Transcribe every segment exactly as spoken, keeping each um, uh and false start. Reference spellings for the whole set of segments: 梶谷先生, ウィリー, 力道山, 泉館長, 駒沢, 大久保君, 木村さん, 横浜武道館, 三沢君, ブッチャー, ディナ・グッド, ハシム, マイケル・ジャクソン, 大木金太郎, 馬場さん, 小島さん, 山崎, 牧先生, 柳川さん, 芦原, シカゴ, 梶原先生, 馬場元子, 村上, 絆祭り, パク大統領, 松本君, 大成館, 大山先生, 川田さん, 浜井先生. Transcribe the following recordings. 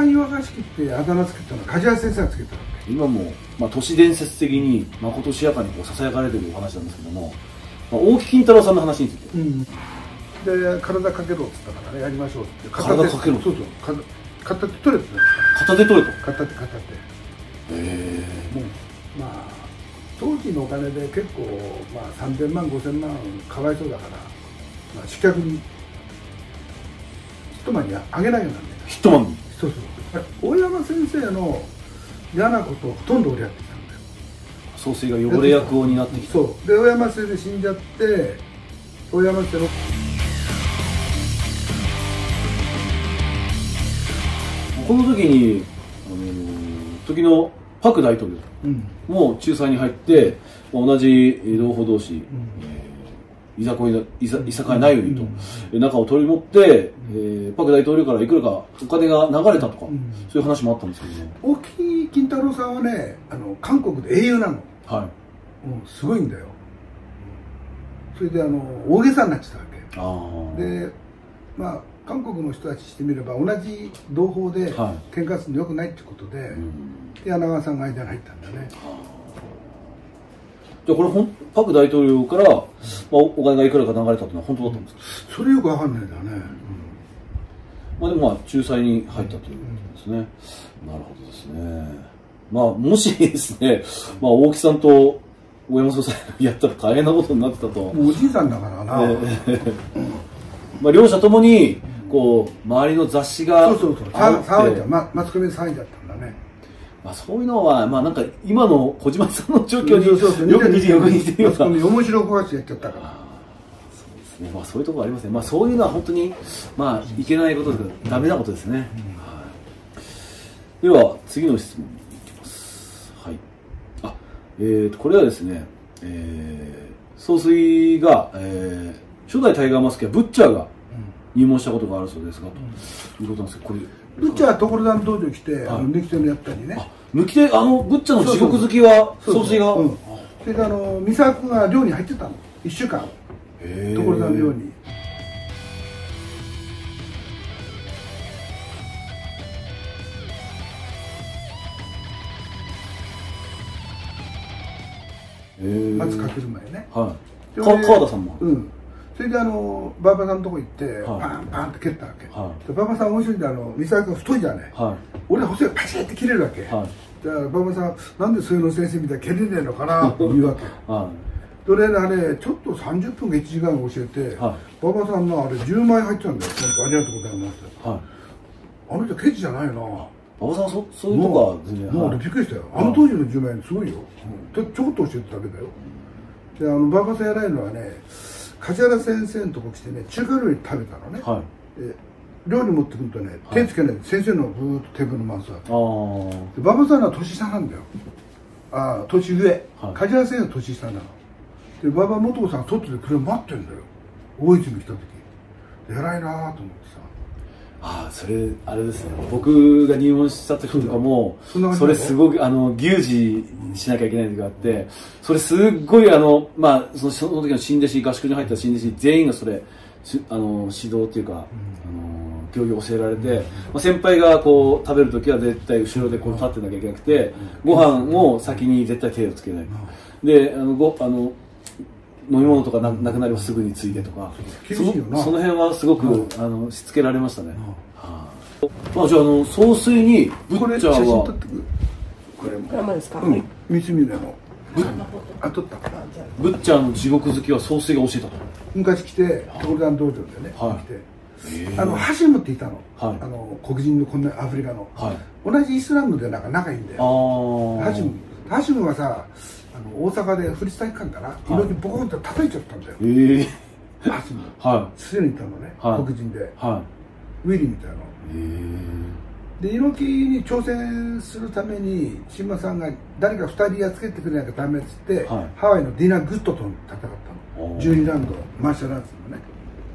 番岩菓子機ってあだ名つけたのは梶原先生がつけたの。今も、まあ、都市伝説的にまことしやかにこうささやかれてるお話なんですけども、まあ、大木金太郎さんの話について、うん、で体かけろっつったからね、やりましょうっつって片手、体かけろそうそう、片手取れって言ったから、片手取れと、片手片手、ええー、もうまあ当時のお金で結構、まあ、さんぜんまんごせんまんかわいそうだから、まあ、主客にヒットマンにあげないようなんで、ヒットマンに、そうそう大山先生の嫌なことをほとんど俺やってきたんだよ。総帥が汚れ役を担ってきた。そうで、大山先生死んじゃって、大山先生のこの時にあの時のパク大統領も仲裁に入って、うん、同じ同胞同士、うんえー、いざこいだいざいさかいないようにと、うん、仲を取り持って、うんえー、パク大統領からいくらかお金が流れたとか、うん、そういう話もあったんですけど、ね、大木金太郎さんはね、あの韓国で英雄なの、はい、もうすごいんだよ。それであの大げさになってたわけ。あで、まあ韓国の人たちしてみれば同じ同胞で喧嘩するのよくないってことで、はい、で柳川さんが間に入ったんだね。じゃあこれほんパク大統領から、まあ、お金がいくらか流れたってのは本当だったんですか、うん、それよくわかんないんだね、うん、まあでもまあ仲裁に入ったということですね、うん、なるほどですね。まあもしですね、まあ、大木さんと大山総裁やったら大変なことになってたと。おじいさんだからな、えー、まあ両者ともにこう周りの雑誌がそうそうそう騒いじゃ、ま、マスコミで騒いじゃったんだね。まあそういうのはまあなんか今の小島さんの状況によく似てよく似てよく面白くやっちゃったから。そうですね、まあそういうところありますね。まあそういうのは本当にまあいけないことですけどダメなことですね、うん、はい。では次の質問に行きます。はい、あえーとこれはですね、えー、総帥が、えー、初代タイガーマスクやブッチャーが入門したことがあるそうですが、ということなんですけど、これブッチャーは所沢の道場に来て抜き手のやったりね。抜き手、あのブッチャーの地獄好きは総帥が、それから三沢君が寮に入ってたのいっしゅうかん、所沢の寮に。松かける前ね、川田さんも、それであの馬場さんのとこ行って、はい、パンパンって蹴ったわけ。馬場、はい、さん面白いんで、あの三沢君太いじゃない、はい、俺細いパシッって切れるわけ、はい、だから馬場さんなんでそういうの先生みたいに蹴れねえのかなって言うわけ、はい、それであれちょっとさんじゅっぷんかいちじかん教えて、はい、馬場さんのあれじゅうまい入ってたんだよ。ありがとうございますって、はい、あの人ケチじゃないな馬場さん。そそういうとこは全然もう俺びっくりしたよ、はい、あの当時のじゅうまいすごいよ、うん、ちょこっと教えてただけだよ。であの馬場さんやらないのはね、梶原先生のとこ来てね、中華料理食べたのね、はい、で料理持ってくるとね、手つけないで、はい、先生のブーッとテーブルの回すわけ。馬場さんは年下なんだよ、ああ年上、はい、梶原先生は年下なので、馬場元子さんが外でこれを待ってるんだよ、大泉来た時。偉いなあと思ってさ。ああそれあれですね、僕が入門した時とかも そ, そ, それすごくあの牛耳しなきゃいけない時があって、それすっごいあのまあそのその時の新弟子合宿に入った新弟子全員がそれあの指導っていうか、うん、あの競技を教えられて、うん、まあ、先輩がこう食べる時は絶対後ろでこう立ってなきゃいけなくて、うん、ご飯も先に絶対手をつけない、うん、であのごあの飲み物とかなくなればすぐについてとか、その辺はすごくあのしつけられましたね。ああ、じゃあの総帥にブッチャーはこれもですか？うん、三つ目だよ。あ、取った。ブッチャーの地獄好きは総帥が教えたと。昔来て東南道場でね、来てあのハシムっていたの、あの黒人のこんなアフリカの同じイスラムでなんか仲いいんだよ。ハシム、ハシムはさ。大阪で府立体育館かな、色にボコンと叩いちゃったんだよ。ええ、ハシム、はい、すでにいたのね、黒人で、ウィリーみたいな。で色気に挑戦するために新馬さんが誰かふたりやっつけてくれなきゃダメっつって、ハワイのディナ・グッドと戦ったの、じゅうにラウンドマーシャルアーツのね。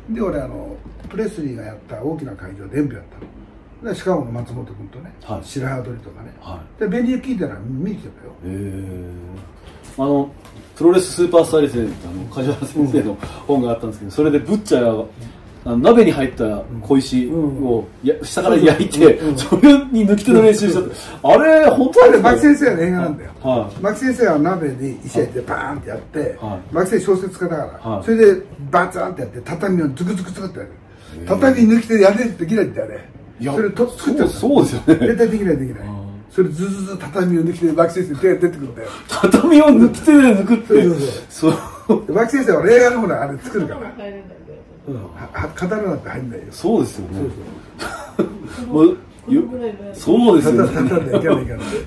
で俺あのプレスリーがやった大きな会場で演舞やったの、シカゴの松本君とね、白羽鳥とかね、でベニー・キーテラ見てたよ。えあのプロレススーパースターレスで梶原先生の本があったんですけど、それでブッチャー鍋に入った小石を下から焼いて、それに抜き手の練習したって、あれ、本当は牧先生は念願なんだよ、牧先生は鍋に石焼いて、バーンってやって、牧先生、小説家だから、それでバツンってやって、畳をズクズク作ってやる、畳抜き手でやれるってできないんだよね、それ、作っちゃう、そうですよね、絶対できない、できない。それずずず畳を抜き手で牧先生手が出てくるんだよ。畳を抜き手で抜くってそう、牧先生はレイヤーのほうのあれ作るから刀なんて入んないよ。そうですよね、そうですよね、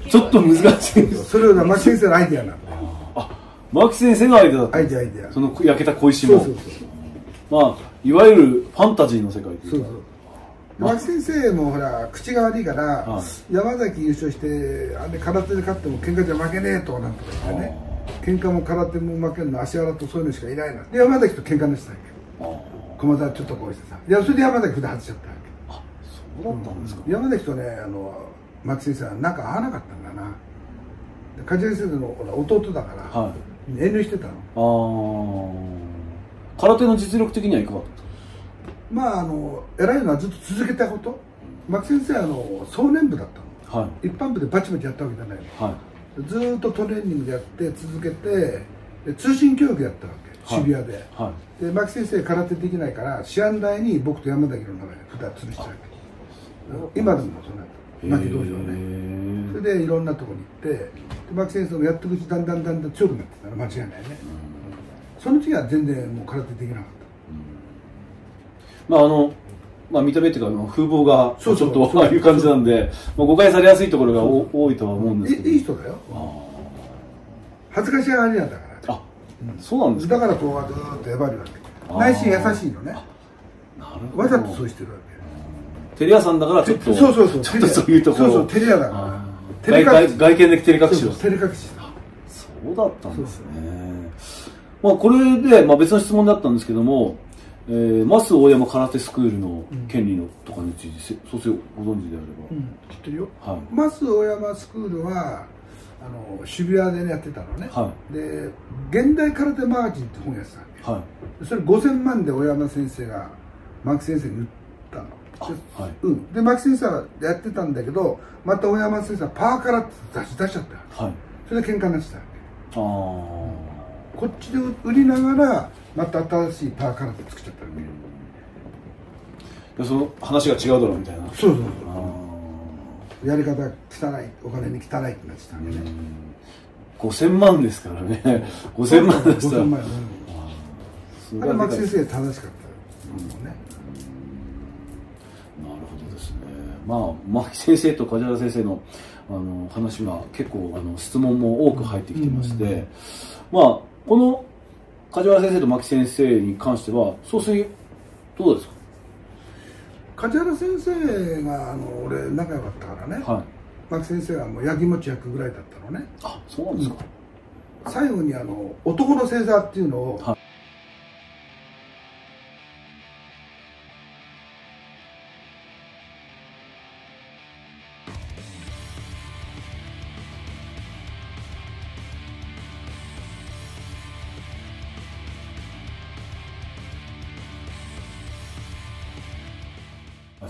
ちょっと難しい。それは牧先生のアイディアなんだよ。あ、牧先生のアイディアだった、アイディア、その焼けた小石もまあいわゆるファンタジーの世界というか。牧先生もほら口が悪いから、はい、山崎優勝してあれ空手で勝っても喧嘩じゃ負けねえとなんとか言ってね、喧嘩も空手も負けるの芦原とそういうのしかいないなで、山崎と喧嘩のしたわけ、駒沢ちょっとこうしてさ、いやそれで山崎札外しちゃったわけ。あ、そうだったんですか。うん、山崎とね、あの牧先生は仲合わなかったんだな。梶谷先生のほら弟だから、はい、遠慮してたの。ああ、空手の実力的にはいかがだったんですか。まああの偉いのはずっと続けたこと。牧先生はあの総年部だったの、はい、一般部でバチバチやったわけじゃないの、はい、ずっとトレーニングでやって続けて、通信教育やったわけ、はい、渋谷で、はい、で牧先生空手できないから師範代に僕と山崎の名前普段潰しちゃうわけ、今でもその牧道場ね。それでいろんなとこに行って牧先生もやってくうちだんだんだんだん強くなってたの間違いないね。その時は全然もう空手できなかった。まああのまあ、見た目っていうか風貌がちょっとああいう感じなんで、まあ、誤解されやすいところが多いとは思うんですけど。いい人だよ、恥ずかしがり屋だから。あ、そうなんですか。だからこうずーっとやばいわけ、内心優しいのね。わざとそうしてるわけ。テレ屋さんだからちょっと、そうそうそう、ちょっとそういうところ、そうそう、テレ屋だから外見でテレ隠しを、テレ隠し、そうだったんですね。まあこれで、まあ、別の質問だったんですけども、えー、マス大山空手スクールの権利のとかについて、うん、そうご存知であれば、うん、知ってるよ、はい、マス大山スクールはあの渋谷で、ね、やってたのね、はい、で「現代空手マガジン」って本やってたんで、はい、それごせんまんで大山先生が牧先生に売ったの。はい、うん、で牧先生はやってたんだけど、また大山先生は「パワーから」って出し出しちゃった、はい、それで喧嘩になってたわけ。ああ、こっちで売りながらまた新しいパーカラーで作っちゃったわけ。その話が違うだろうみたいな。そうそうそう、やり方が汚い、お金に汚いってなってたわけね。ごせんまんですからね、ごせんまんでした。あれ牧先生正しかったね。なるほどですね。まあ牧先生と梶原先生のあの話が結構あの質問も多く入ってきてまして、まあこの梶原先生と牧先生に関しては総帥どうですか。梶原先生があの俺仲良かったからね、はい、牧先生はもう焼きもち焼くぐらいだったのね。あ、そうなんですか、うん、最後にあの男の正座っていうのを、はい、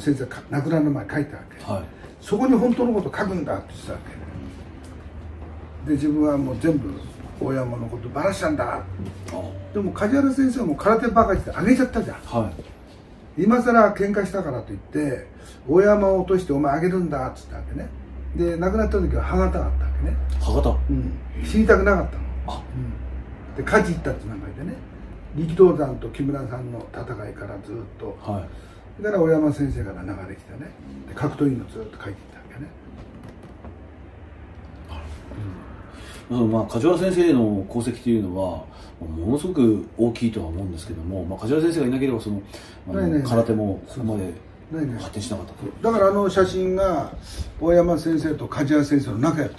先生が名倉の前に書いたわけ、はい、そこに本当のこと書くんだって言ってたわけで、自分はもう全部大山のことばらしたんだ。でも梶原先生はもう空手ばかりしてあげちゃったじゃん、はい、今さら喧嘩したからといって大山を落としてお前あげるんだって言ったわけね。で亡くなった時は歯型だったわけね。歯型、うん、死にたくなかったの。あ、うん、で梶行ったって名前でね、力道山と木村さんの戦いからずっと、はい、だから大山先生から流れてきたね、で格闘員のずっと書いていったわけね。うん、まあ梶原先生の功績というのはものすごく大きいとは思うんですけども、まあ、梶原先生がいなければその空手もここまで発展しなかったと。だからあの写真が大山先生と梶原先生の仲やった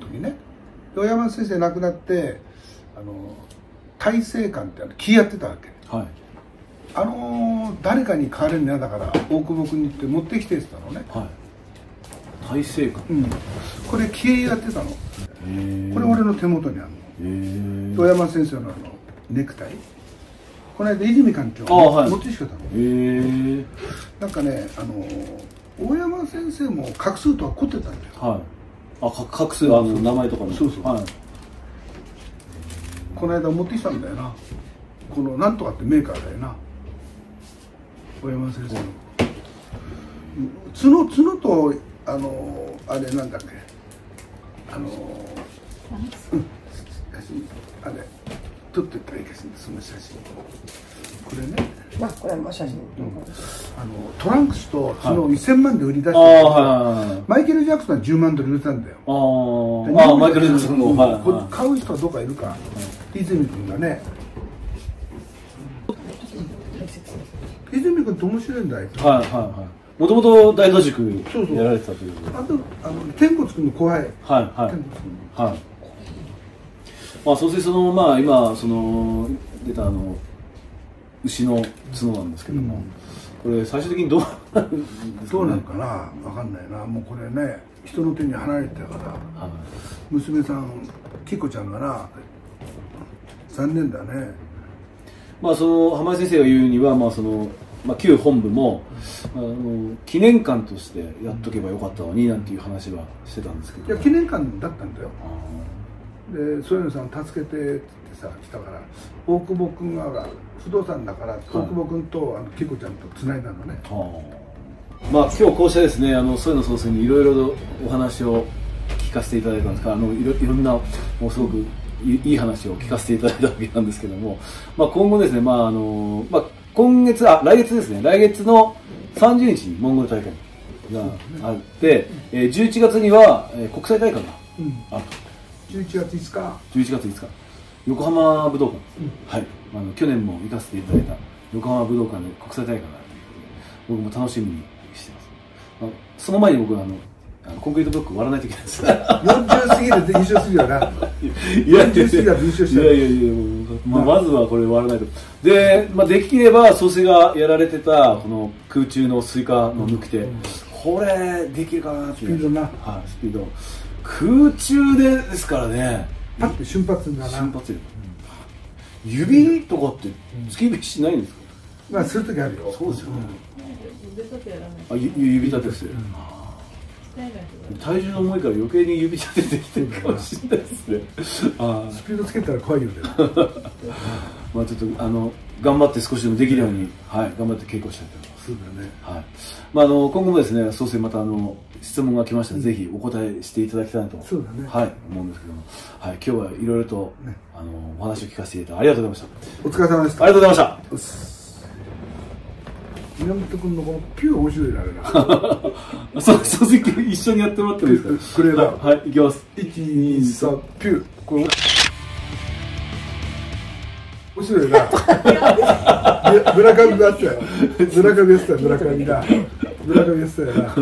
時ね、大山先生亡くなってあの大成館ってあの木やってたわけ、はい、あのー、誰かに買われるの嫌だから大久保君に行って持ってきてって言ったのね、はい、大成館、うん、これ経営やってたの、これ俺の手元にあるの。大山先生のあのネクタイ、この間泉館長持ってきてたの。へえ。なんかね、あの大山先生も画数とは凝ってたんだよ。はい、あ、画数、あの名前とかも。そうそう、はい。この間持ってきたんだよな、このなんとかってメーカーだよな、大山先生の角角と、あのあれなんだっけ、あのうんあれ撮ってたらいいかしら、その写真。これね、まあこれも写真、あのトランクスと角をいっせんまんで売り出して、マイケル・ジャクソンはじゅうまんドル売れたんだよ。ああ、マイケル・ジャクソンも買う人はどうかいるか。泉君がね、泉君って面白いんだよ。はいはいはい、もともと大都塾やられてたという。あと、あの天骨君の後輩。はいはいはい。まあそうしてそのまあ今その出たあの牛の角なんですけども、うん、これ最終的にどうなるんですかね。どうなるかな、わかんないな。もうこれね、人の手に離れてたから、はい、娘さんキコちゃんがな、残念だね。まあその浜井先生が言うには、まあそのまあ旧本部も、うん、あの記念館としてやっとけばよかったのになんていう話はしてたんですけど、ね。いや記念館だったんだよ。で、そういうのさん助けてってさ来たから、大久保君が不動産だから、はい、大久保君とあのキコちゃんとつないだのね。まあ今日こうしてですね、あのそういうの総選にいろいろとお話を聞かせていただいたんですが、あのいろいろんなもうすごくいい話を聞かせていただいたわけなんですけども、まあ今後ですね、まああのまあ今月あ来月ですね、来月のさんじゅうにちにモンゴル大会があって、えー、じゅういちがつには、えー、国際大会があると。うん、じゅういちがついつか、じゅういちがついつか、横浜武道館、うん、はい、あの去年も行かせていただいた横浜武道館で国際大会があるということで、僕も楽しみにしてます。あのその前に僕はあのあのコンクリートブロック割らないといけないです。よんじゅう過ぎで優勝するよな。いやいやいや、まあ、まずはこれ割らないと。で、まあ、できれば総帥がやられてたこの空中のスイカの抜き手、うん、これできるかなっていう。スピードな。はい、スピード。空中でですからね、パッて瞬発だな。瞬発力、うん、指とかって突き指しないんですか。まあするときあるよ。そうですよね、指立てやらない。あ、指立てですよ、うん、体重の重いから余計に指立ててきてるかもしれないですね。あスピードつけたら怖いよね。まあちょっとあの頑張って少しでもできるように、はい、頑張って稽古したいと思います。そうだね、はい。まああの今後もですね、総帥またあの質問が来ましたら、うん、ぜひお答えしていただきたいなと、そうだね、はい、思うんですけども、はい、今日はいろいろと、ね、あのお話を聞かせていただきありがとうございました。お疲れ様でした。ありがとうございました。源君のこのピュー面白いなあれな。そう、総帥君一緒にやってもらってもいいですか。クレーバー。はい、いきます。一二三ピュー。これ面白いな。村上があったよ。村上やってたよ。村上だ。村上やってたよな。